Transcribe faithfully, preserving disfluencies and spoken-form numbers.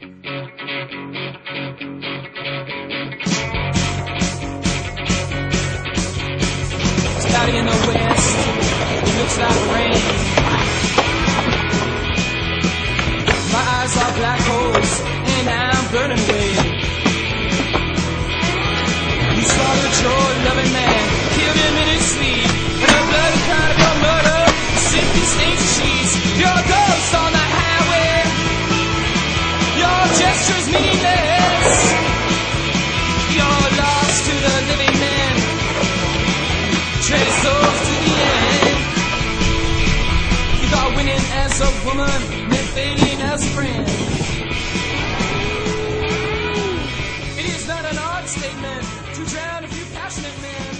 Cloudy in the west, it looks like rain. My eyes are black holes, and I'm burning away. You saw the joy loving man, killed him in his sleep. And a bloody carnival murder, simply stains the sheets. Your ghost on the highway, your gestures meaningless. You're lost to the living man, trace souls to the end. You got winning as a woman and failing as a friend. It is not an odd statement to drown a few passionate men.